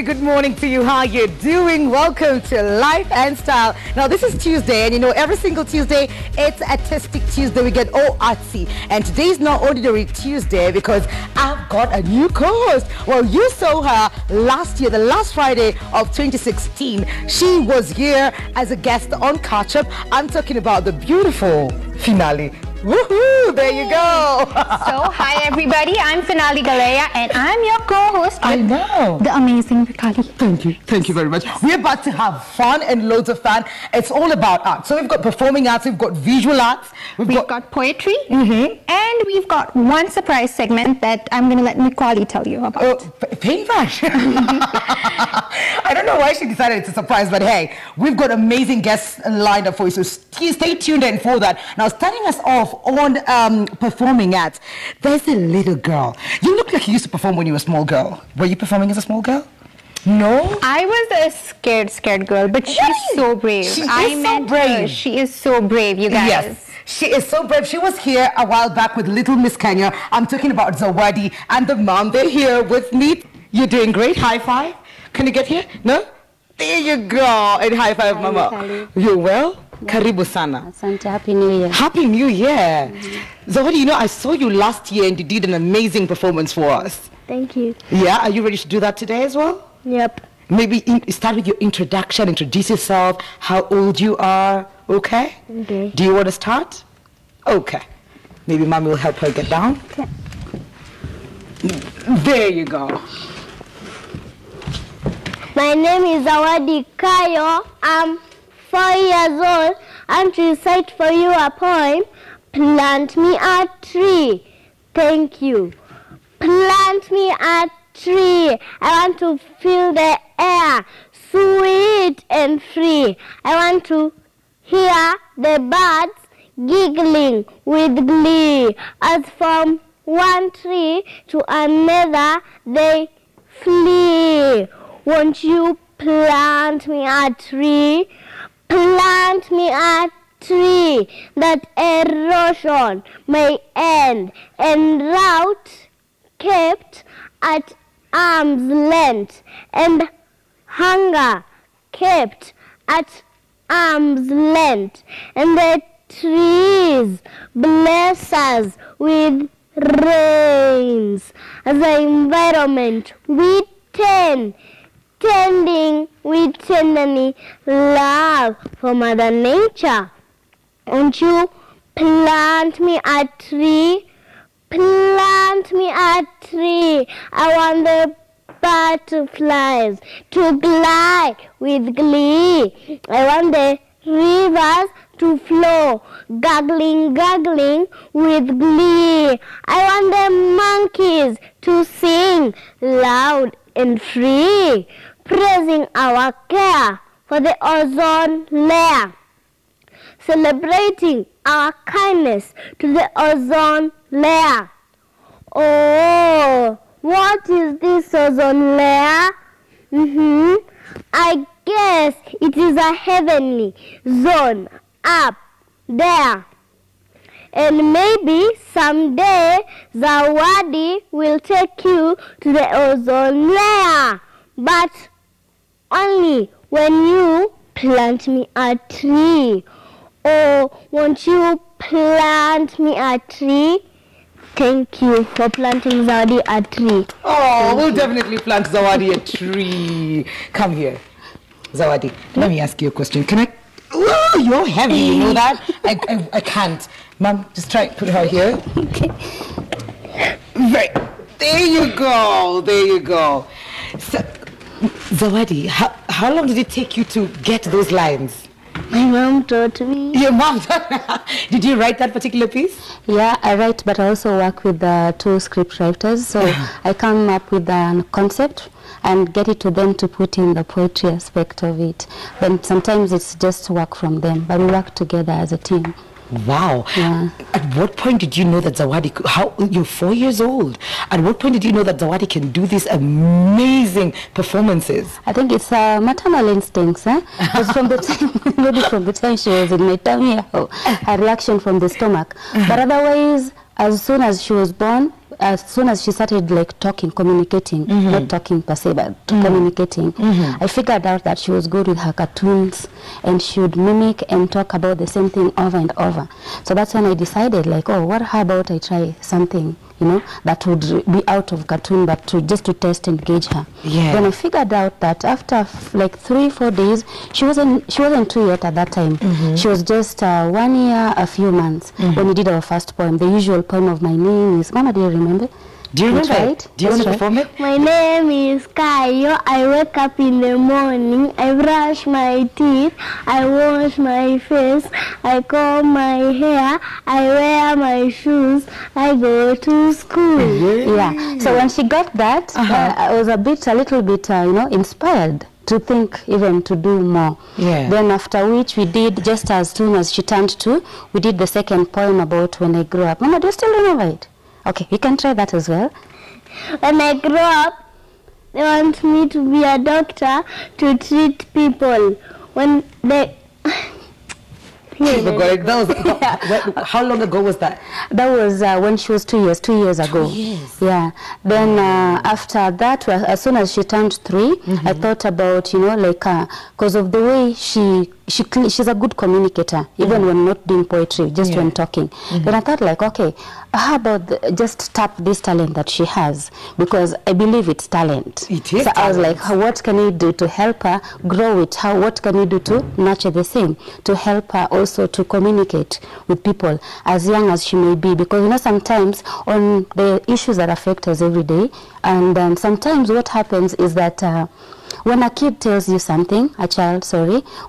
very good morning to you. How are you doing? Welcome to Life and Style. Now, this is Tuesday, and you know, every single Tuesday, it's Artistic Tuesday. We get all artsy. And today's not Ordinary Tuesday because I've got a new co-host. Well, you saw her last year, the last Friday of 2016. She was here as a guest on Catch Up. I'm talking about the beautiful Finale. Woohoo! There you go. So, hi everybody. I'm Finale Galea, and I'm your co-host. I know. The amazing Vikali. Thank you. Thank you very much. We're about to have fun and loads of fun. It's all about art. So we've got performing arts, we've got visual arts, we've got poetry, and we've got one surprise segment that I'm going to let Vikali tell you about. Paintbrush. I don't know why she decided it's a surprise, but hey, we've got amazing guests lined up for you. So stay tuned in for that. Now, starting us off on performing arts, there's a little girl. You look like you used to perform when you were a small girl. Were you performing as a small girl? No, I was a scared girl, but she's so brave. She is so brave. She is so brave, you guys. Yes, she is so brave. She was here a while back with Little Miss Kenya. I'm talking about Zawadi and the mom. They're here with me. You're doing great. High five. Can you get here? No? There you go. And high five, Mama. You well? Yeah. Karibu sana. Asante, Happy New Year. Happy New Year. Zawadi, you know, I saw you last year and you did an amazing performance for us. Thank you. Yeah, are you ready to do that today as well? Yep. Maybe start with your introduction, introduce yourself, how old you are, okay? Okay. Do you want to start? Okay. Maybe Mommy will help her get down. Okay. There you go. My name is Zawadi Kayyo. I'm 4 years old. I'm to recite for you a poem. Plant me a tree. Thank you. Plant me a tree. I want to feel the air, sweet and free. I want to hear the birds giggling with glee. As from one tree to another, they flee. Won't you plant me a tree? Plant me a tree that erosion may end and drought kept at arm's length and hunger kept at arm's length, and the trees bless us with rains as the environment we tend. Tending with tenderly love for Mother Nature. Won't you plant me a tree? Plant me a tree. I want the butterflies to glide with glee. I want the rivers to flow, gurgling, gurgling with glee. I want the monkeys to sing loud and free, praising our care for the ozone layer, celebrating our kindness to the ozone layer. Oh, what is this ozone layer? I guess it is a heavenly zone up there. And maybe someday Zawadi will take you to the ozone layer, but only when you plant me a tree. Oh, won't you plant me a tree? Thank you for planting Zawadi a tree. Oh, we'll definitely plant Zawadi a tree. Come here, Zawadi. Let me ask you a question. Can I? Oh, you're heavy, you know that? I can't. Mom, just try to put her here. Okay. Right. There you go. There you go. So, Zawadi, how long did it take you to get those lines? My mom taught me. Your mom taught me. Did you write that particular piece? Yeah, I write, but I also work with two script writers. So I come up with a concept and get it to them to put in the poetry aspect of it. Then sometimes it's just work from them, but we work together as a team. Wow. Yeah. At what point did you know that Zawadi, you're 4 years old, at what point did you know that Zawadi can do these amazing performances? I think it's maternal instincts, huh? It's from the time, maybe from the time she was in my tummy, her reaction from the stomach. But otherwise, as soon as she was born, as soon as she started like talking, communicating, not talking per se, but communicating, I figured out that she was good with her cartoons and she would mimic and talk about the same thing over and over. So that's when I decided like, oh, what, how about I try something, you know, that would be out of cartoon, but to just to test and gauge her. Yeah. Then I figured out that after like 3-4 days, she wasn't 2 years at that time. She was just 1 year, a few months when we did our first poem. The usual poem of my name is Mama. Do you remember? Do you remember? Right? Do you want to perform it? My name is Kayyo. I wake up in the morning. I brush my teeth. I wash my face. I comb my hair. I wear my shoes. I go to school. Yeah. So when she got that, I was a little bit, you know, inspired to think even to do more. Yeah. Then after which we did, just as soon as she turned two, we did the second poem about when I grew up. Mama, do you still remember it? Okay, you can try that as well. When I grow up, they want me to be a doctor to treat people. When they... How long ago was that? That was when she was 2 years, 2 years ago. 2 years. Yeah. Then after that, well, as soon as she turned three, I thought about, you know, like, because of the way she's a good communicator, even when not doing poetry, just when talking. Then I thought like, okay, how about just tap this talent that she has? Because I believe it's talent. It is. So I was like, what can we do to help her grow it? How? What can we do to nurture the same? To help her also to communicate with people as young as she may be, because you know sometimes on the issues that affect us every day, and sometimes what happens is that when a kid tells you something, a child,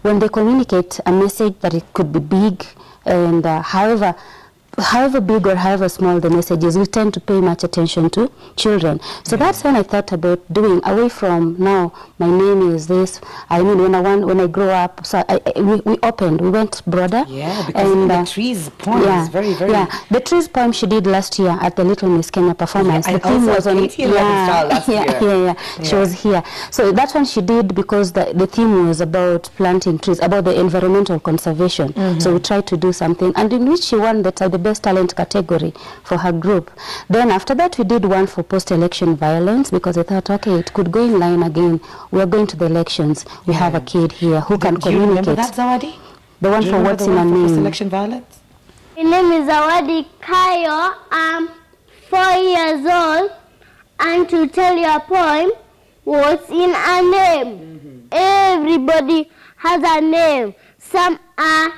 when they communicate a message that it could be big, and however big or however small the message is, we tend to pay much attention to children. So that's when I thought about doing away from now, my name is this. I mean, when I grow up, so we opened, we went broader. Yeah, because and, the trees poem is very, very... Yeah, the trees poem she did last year at the Little Miss Kenya performance. Yeah, the theme was on... last year. She was here. So that's when she did, because the theme was about planting trees, about the environmental conservation. So we tried to do something, and in which she won the best talent category for her group. Then after that we did one for post-election violence, because I thought, okay, it could go in line again. We're going to the elections. We have a kid here who can communicate. Do you remember that, Zawadi? The one for what's in a name? Post-election violence? My name is Zawadi Kayyo. I'm 4 years old, and to tell you a poem, what's in a name? Everybody has a name. Some are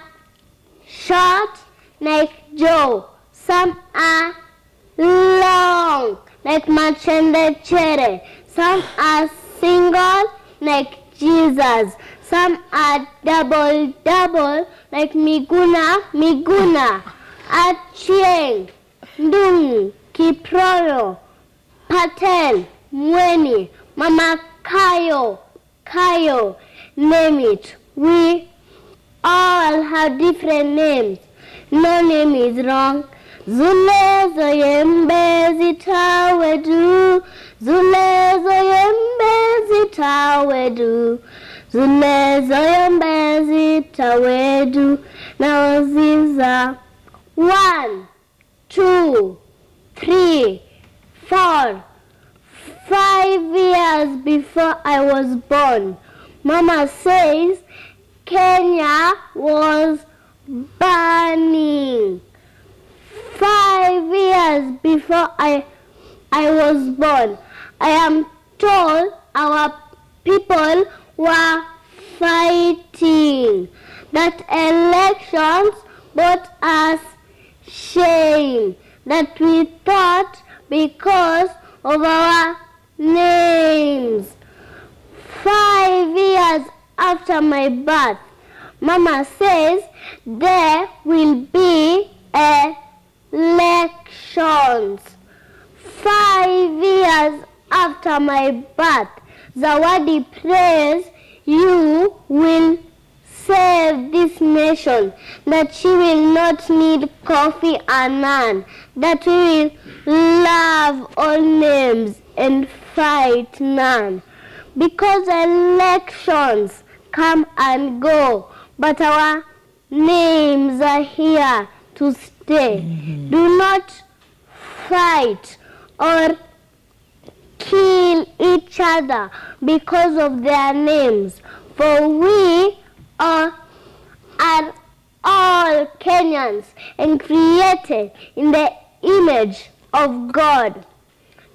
short, like Joe. Some are long, like Machende Chere. Some are single, like Jesus. Some are double, double, like Miguna, Miguna. Achieng, Ndung, Kiproyo, Patel, Mweni, Mama Kayyo, Kayyo. Name it. We all have different names. No name is wrong. Zulezo yembe zitawedu. Zulezo yembe zitawedu. Zulezo yembe zitawedu. Now ziza. 1, 2, 3, 4, 5 years before I was born. Mama says Kenya was burning 5 years before I was born. I am told our people were fighting, that elections brought us shame, that we thought because of our names. 5 years after my birth, Mama says there will be elections. 5 years after my birth, Zawadi prays you will save this nation, that she will not need Kofi Annan, that we will love all names and fight none. Because elections come and go, but our names are here to stay. Do not fight or kill each other because of their names. For we are all Kenyans and created in the image of God.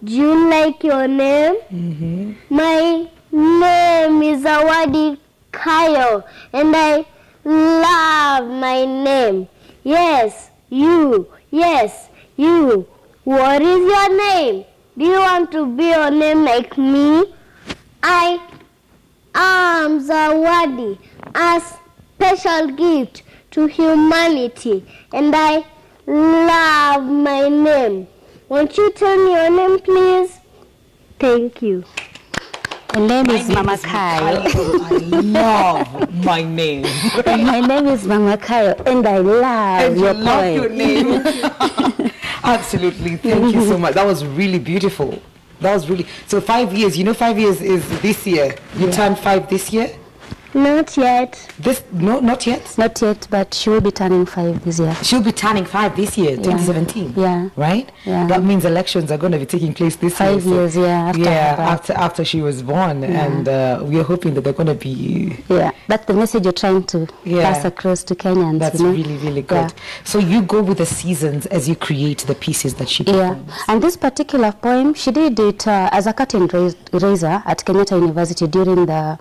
Do you like your name? Mm-hmm. My name is Zawadi Kayyo, and I love my name. Yes, you. Yes, you. What is your name? Do you want to be your name like me? I am Zawadi, a special gift to humanity, and I love my name. Won't you tell me your name, please? Thank you. My name is Mama Kayyo. I love my name. My name is Mama Kayyo, and I love and your name. I love your name. Absolutely. Thank you so much. That was really beautiful. That was really... So 5 years, you know 5 years is this year. You turned 5 this year? Not yet. Not yet? Not yet, but she will be turning 5 this year. She'll be turning 5 this year, 2017. Yeah. Right? Yeah. That means elections are going to be taking place this year. 5 years, so, yeah. After she was born. Yeah. And we are hoping that they're going to be... Yeah, that's the message you're trying to pass across to Kenyans. That's really, really good. Yeah. So you go with the seasons as you create the pieces that she performs. Yeah. And this particular poem, she did it as a curtain raiser at Kenyatta University during the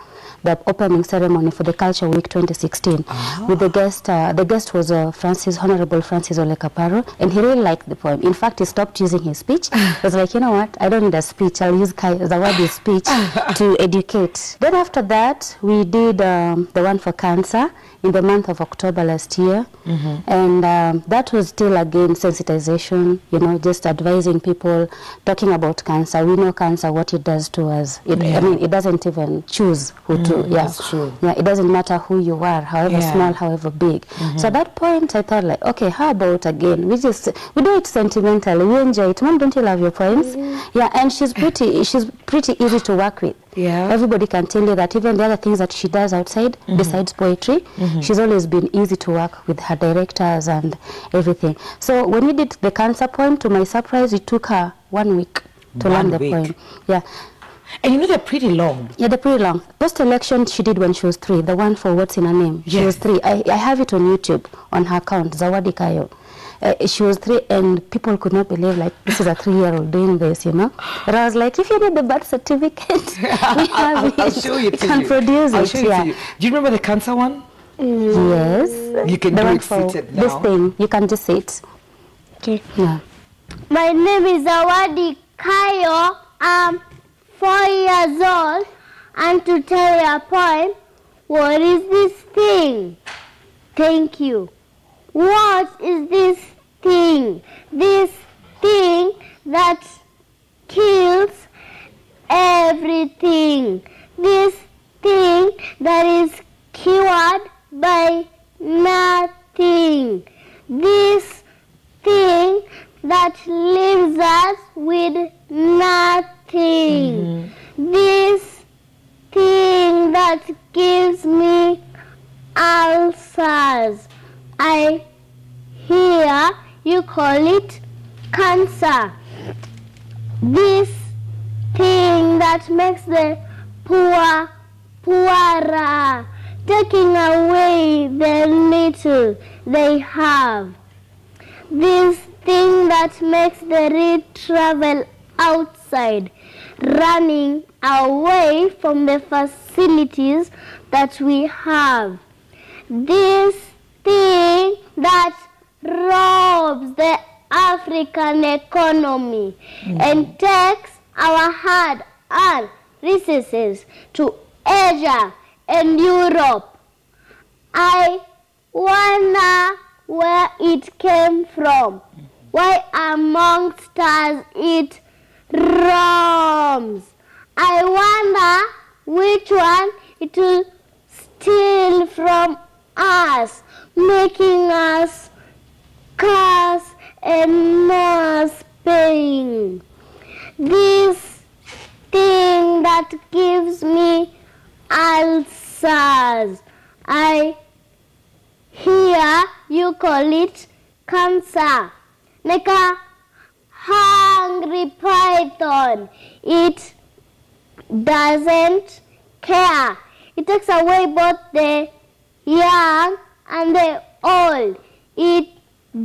opening ceremony for the Culture Week 2016. Oh. With the guest was Honorable Francis Ole Caparo, and he really liked the poem. In fact, he stopped using his speech. He was like, you know what, I don't need a speech, I'll use Zawadi's speech to educate. Then after that, we did the one for cancer in the month of October last year. Mm-hmm. And that was still, again, sensitization, you know, just advising people, talking about cancer. We know cancer, what it does to us. I mean, it doesn't even choose who to. Yeah. That's true. Yeah, it doesn't matter who you are, however small, however big. Mm-hmm. So at that point, I thought, like, okay, how about again? We do it sentimentally. We enjoy it. Mom, don't you love your poems? Mm-hmm. Yeah, and she's pretty easy to work with. Yeah. Everybody can tell you that even the other things that she does outside, besides poetry, she's always been easy to work with her directors and everything. So when we did the cancer poem, to my surprise, it took her 1 week to learn the poem. Yeah. And you know they're pretty long. Yeah, they're pretty long. Post-election she did when she was 3, the one for What's in Her Name. Yes. She was 3. I have it on YouTube, on her account, Zawadi Kayyo. She was 3 and people could not believe, like, this is a 3-year-old doing this, you know. But I was like, if you need the birth certificate, we have it. I'll show it to you. Can produce it, yeah. Do you remember the cancer one? Yes. You can do it seated now. This thing, you can just sit. Okay. Yeah. My name is Zawadi Kayyo. 4 years old, and to tell you a poem. What is this thing? Thank you. What is this thing? This thing that kills everything. This thing that is cured by nothing. This thing that leaves us with nothing. This thing that gives me ulcers. I hear you call it cancer. This thing that makes the poor poorer, taking away the little they have. This thing that makes the rich travel outside, running away from the facilities that we have. This thing that robs the African economy and takes our hard-earned resources to Asia and Europe. I wonder where it came from. Why amongst us it roams. I wonder which one it will steal from us, making us curse and more pain. This thing that gives me ulcers. I hear you call it cancer. Make a hungry python. It doesn't care. It takes away both the young and the old. It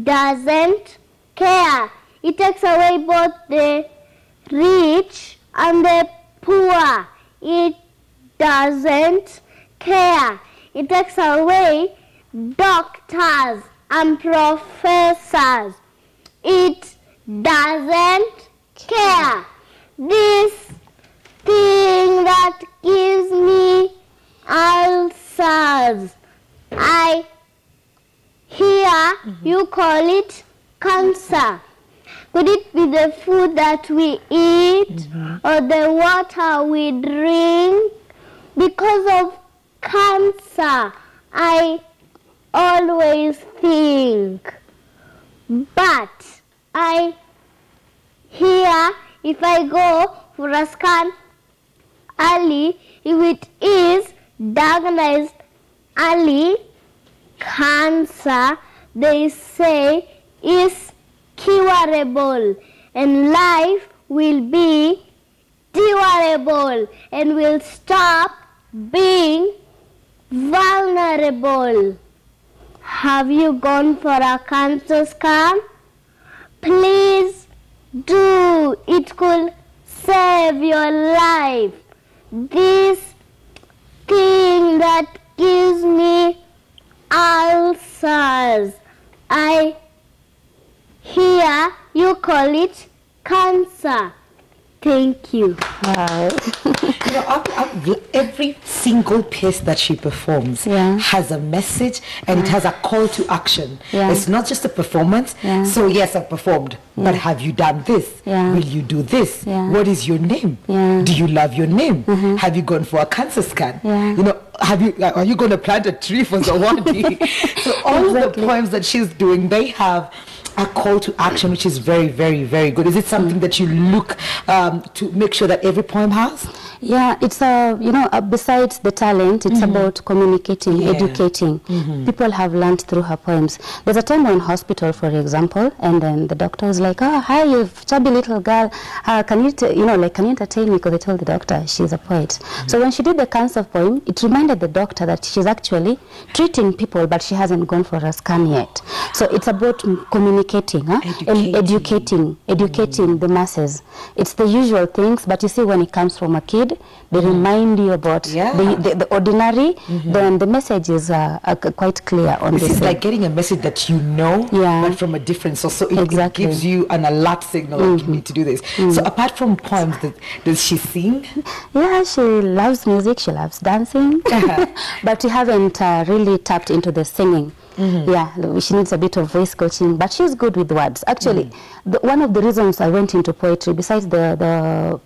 doesn't care. It takes away both the rich and the poor. It doesn't care. It takes away doctors and professors. It doesn't care. This thing that gives me ulcers, I hear you call it cancer. Could it be the food that we eat or the water we drink? Because of cancer, I always think. But I hear if I go for a scan early, if it is diagnosed early, cancer, they say, is curable, and life will be durable, and will stop being vulnerable. Have you gone for a cancer scan? Please do. It could save your life. This thing that gives me ulcers, I hear you call it cancer. Thank you. Wow. You know, every single piece that she performs has a message and it has a call to action. It's not just a performance. So yes, I've performed, but have you done this? Will you do this? What is your name? Do you love your name? Have you gone for a cancer scan? You know, are you going to plant a tree for Zawadi? So all of the poems that she's doing, they have a call to action, which is very, very, very good. Is it something that you look to make sure that every poem has? Yeah, it's you know, besides the talent, it's about communicating, educating. People have learned through her poems. There's a time when hospital, for example, and then the doctor was like, oh, hi, you chubby little girl. Can you entertain me? Because they told the doctor she's a poet. So when she did the cancer poem, it reminded the doctor that she's actually treating people, but she hasn't gone for a scan yet. So it's about communicating. Educating the masses. It's the usual things, but you see, when it comes from a kid, they remind you about the ordinary. Then the messages are quite clear on this. It's like getting a message that you know, but from a different source. So it gives you an alert signal that you need to do this. So apart from poems, does she sing? Yeah, she loves music. She loves dancing, but we haven't really tapped into the singing. Yeah, she needs a bit of voice coaching, but she's good with words. Actually, one of the reasons I went into poetry, besides the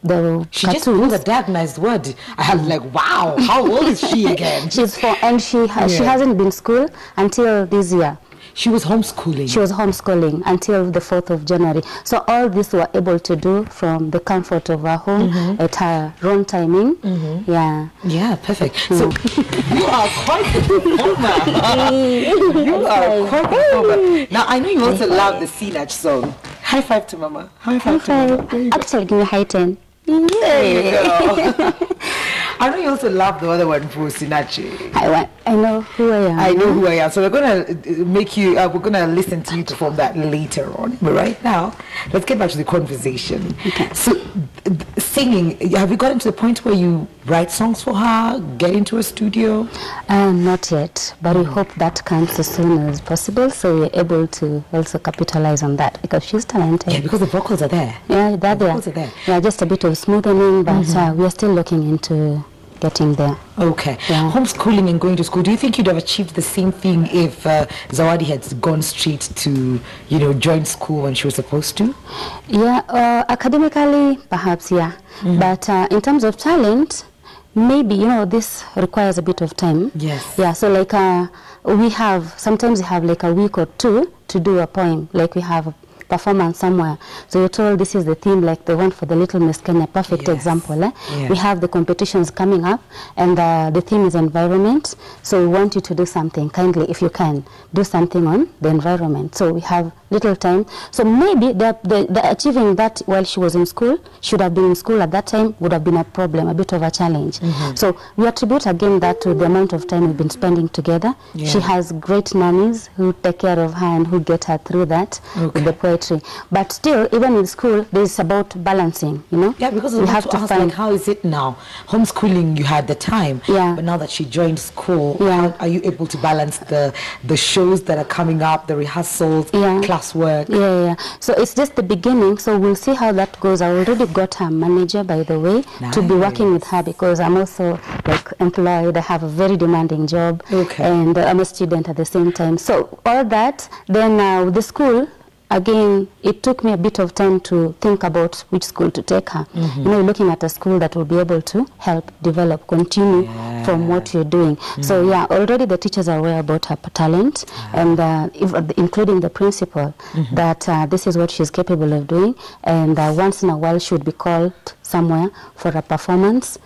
she cartoons, just knew the diagnosed word. I was like, wow, how old is she again? She's 4, and she hasn't been to school until this year. She was homeschooling. She was homeschooling until the 4th of January. So all this we were able to do from the comfort of our home at our own timing. Yeah, perfect. So you are quite the performer. You are quite the performer. Now, I know you also love the Sinach song. High five to Mama. High five to Mama. Actually, give me a high 10. There you go. I know you also love the other one for Sinachi. I know who I am. I know who I am. So we're going to make you, we're going to listen to you perform that later on. But right now, let's get back to the conversation. Okay. So singing, have you gotten to the point where you write songs for her, get into a studio? Not yet, but we hope that comes as soon as possible, so we're able to also capitalize on that, because she's talented. Yeah, because the vocals are there. Yeah, they're there. Vocals are there. Yeah, just a bit of smoothening, but we're still looking into getting there. Okay. Yeah. Homeschooling and going to school, do you think you'd have achieved the same thing if Zawadi had gone straight to, you know, join school when she was supposed to? Yeah, academically, perhaps, yeah. But in terms of talent, maybe, you know, this requires a bit of time. Yes. Yeah, so like sometimes we have like a week or two to do a poem. Like we have performance somewhere. So you're told this is the theme, like the one for the Little Miss Kenya, perfect example. Yes. We have the competitions coming up, and the theme is environment. So we want you to do something kindly, if you can, do something on the environment. So we have little time. So maybe the achieving that while she was in school, should have been in school at that time, would have been a problem, a bit of a challenge. Mm-hmm. So we attribute again that to the amount of time we've been spending together. Yeah. She has great nannies who take care of her and who get her through that with the poetry. But still, even in school, there's about balancing, you know? Yeah, because we have to ask, like, how is it now? Homeschooling, you had the time, but now that she joined school, how are you able to balance the shows that are coming up, the rehearsals, classwork? So it's just the beginning, so we'll see how that goes. I already got her manager, by the way, to be working with her, because I'm also, like, employed. I have a very demanding job, and I'm a student at the same time. So all that, then the school, again, it took me a bit of time to think about which school to take her. Mm-hmm. You know, looking at a school that will be able to help develop, continue from what you're doing. Mm-hmm. So yeah, already the teachers are aware about her talent, and including the principal, that this is what she's capable of doing, and once in a while she would be called somewhere for a performance.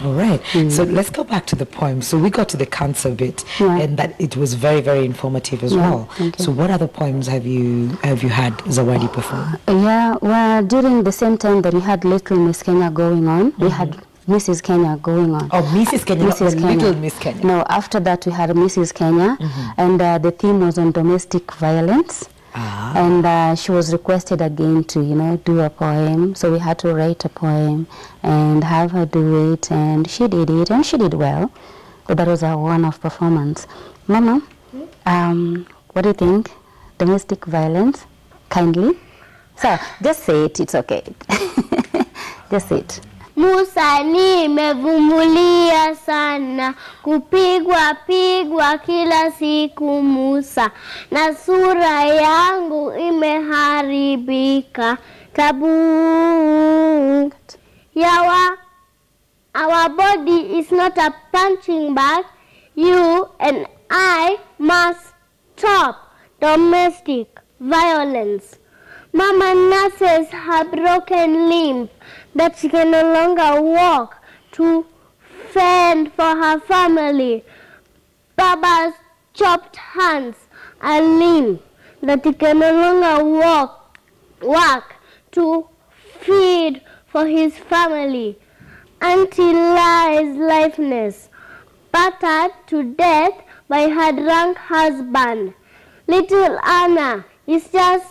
All right. So let's go back to the poem. So we got to the cants of it, and that it was very, very informative as well. So what other poems have you had Zawadi perform? Well, during the same time that we had Little Miss Kenya going on, we had Mrs. Kenya going on. Oh, Mrs. Kenya, Mrs. Kenya. Little Miss Kenya. No, after that we had Mrs. Kenya, and the theme was on domestic violence. And she was requested again to, you know, do a poem. So we had to write a poem and have her do it. And she did it, and she did well. But that was a one-off performance. Mama, what do you think? Domestic violence, kindly? So just say it, it's okay. Just say it. Musa nimevumulia sana, kupigwa pigwa kila siku Musa, na sura yangu imeharibika. Tabu Yawa, our body is not a punching bag. You and I must stop domestic violence. Mama nurses her broken limb, that she can no longer walk to fend for her family. Baba's chopped hands are limb, that he can no longer work to feed for his family. Auntie lies lifeless, battered to death by her drunk husband. Little Anna is just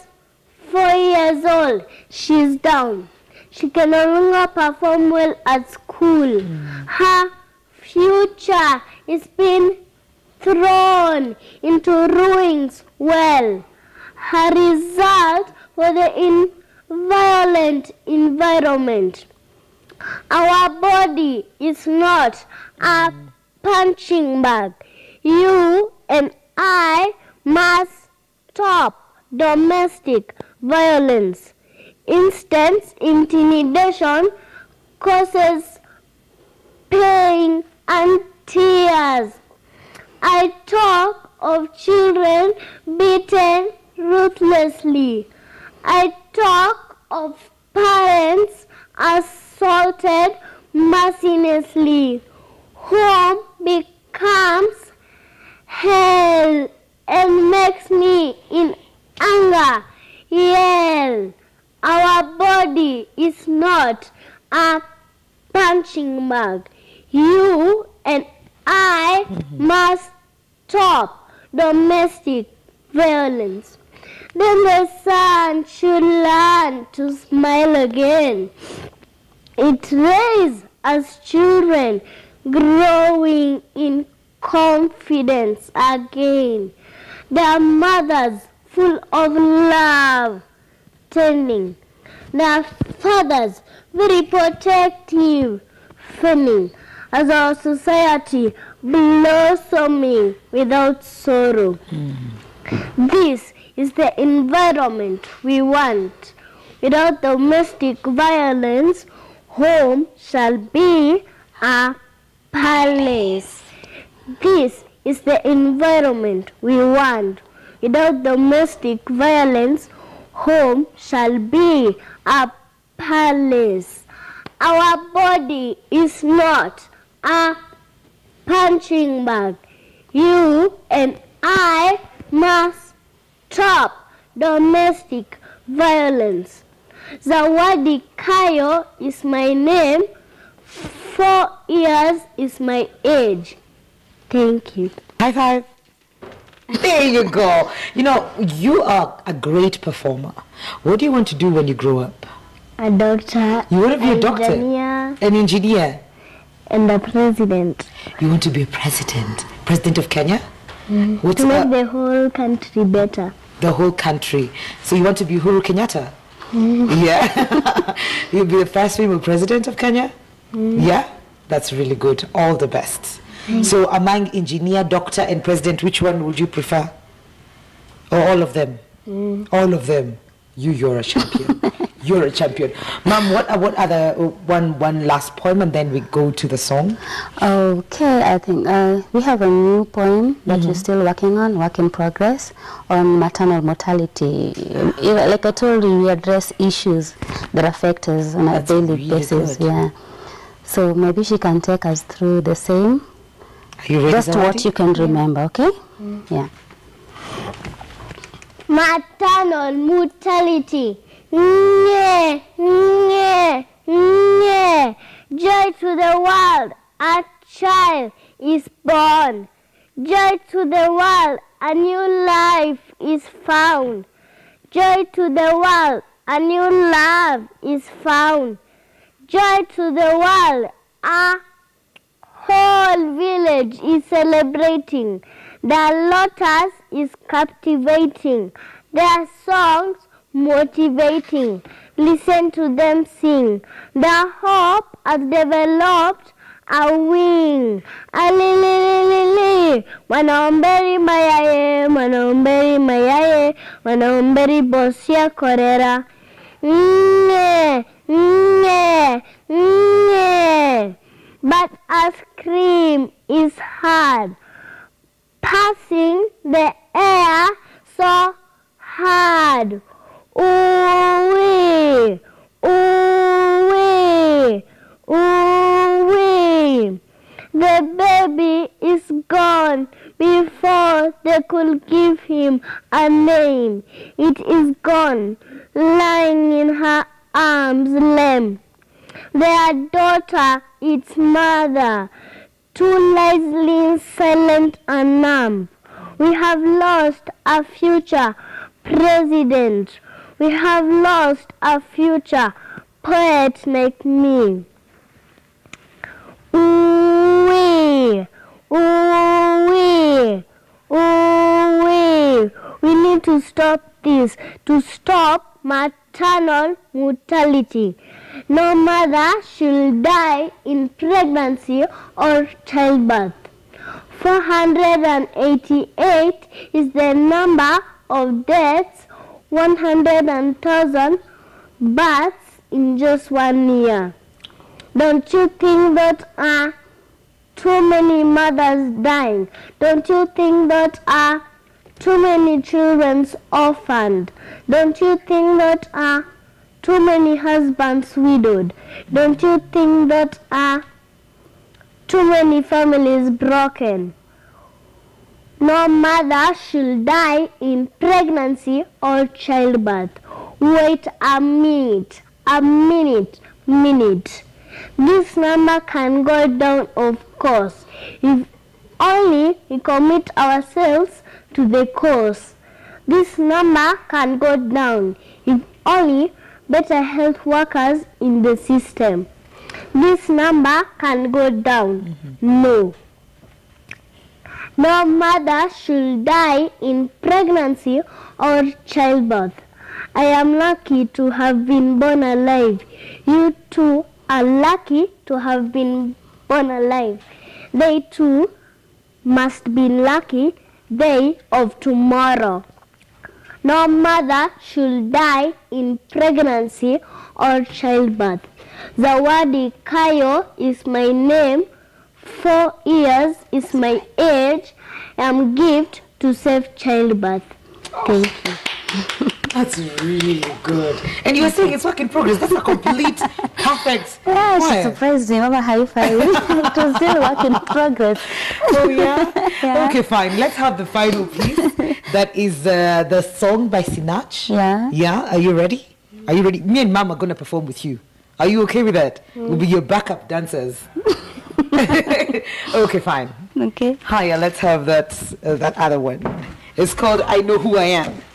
4 years old. She's down. She can no longer perform well at school. Her future is being thrown into ruins. Well, her result for the violent environment. Our body is not a punching bag. You and I must stop domestic violence. Instance intimidation causes pain and tears. I talk of children beaten ruthlessly. I talk of parents assaulted mercilessly. Home becomes hell and makes me in anger yell. Our body is not a punching bag. You and I must stop domestic violence. Then the sun should learn to smile again. It raised us children, growing in confidence again. Their mothers full of love, tending, their fathers very protective, filling, as our society blossoming without sorrow. This is the environment we want. Without domestic violence, home shall be a palace. This is the environment we want. Without domestic violence, home shall be a palace. Our body is not a punching bag. You and I must stop domestic violence. Zawadi Kayyo is my name. 4 years is my age. Thank you. High five. There you go. You know, you are a great performer. What do you want to do when you grow up? A doctor. You want to be a doctor? Engineer. An engineer? And a president. You want to be a president? President of Kenya? Mm. To make the whole country better. The whole country. So you want to be Uhuru Kenyatta? Mm. Yeah. You'll be the first female president of Kenya? Mm. Yeah? That's really good. All the best. Mm. So among engineer, doctor and president, which one would you prefer? Or all of them? Mm. All of them. You're a champion. You're a champion. Mom, what other one last poem and then we go to the song? Okay, I think we have a new poem that we're still working on, work in progress, on maternal mortality. Like I told you, we address issues that affect us on a daily basis. Good. Yeah. So maybe she can take us through the same. Just what you can remember, okay? Mm. Yeah. Maternal mortality. Nye, nye, nye. Joy to the world, a child is born. Joy to the world, a new life is found. Joy to the world, a new love is found. Joy to the world, a whole village is celebrating. Their lotus is captivating. Their songs motivating. Listen to them sing. Their hope has developed a wing. Alilililili. Wanaomberi mayaye. Wanaomberi mayaye. Wanaomberi bosia korera. Nye, nye, nye. But a scream is heard, passing the air so hard. Ooh-wee, ooh-wee, ooh-wee. The baby is gone before they could give him a name. It is gone, lying in her arms limp. Their daughter, its mother, too lazily silent and numb. We have lost a future president. We have lost a future poet like me. Ooh-wee, ooh-wee, ooh-wee. We need to stop this, to stop maternal mortality. No mother should die in pregnancy or childbirth. 488 is the number of deaths, 100,000 births in just 1 year. Don't you think that are too many mothers dying? Don't you think that are too many children orphaned? Don't you think that are too many husbands widowed? Don't you think that are too many families broken? No mother should die in pregnancy or childbirth. Wait a minute. This number can go down, of course, if only we commit ourselves to the cause. This number can go down, if only better health workers in the system. This number can go down. No. No mother should die in pregnancy or childbirth. I am lucky to have been born alive. You too are lucky to have been born alive. They too must be lucky, they of tomorrow. No mother should die in pregnancy or childbirth. Zawadi Kayyo is my name. 4 years is my age. I am gift to save childbirth. Thank you. That's really good. And you were saying it's work in progress. That's a complete perfect. Yeah, she surprised me. Mama high five. It was still work in progress. Oh yeah? Yeah. Okay, fine. Let's have the final piece. That is the song by Sinach. Yeah. Yeah. Are you ready? Are you ready? Me and Mom are gonna perform with you. Are you okay with that? Mm. We'll be your backup dancers. Okay, fine. Okay. Hiya, let's have that other one. It's called I Know Who I Am.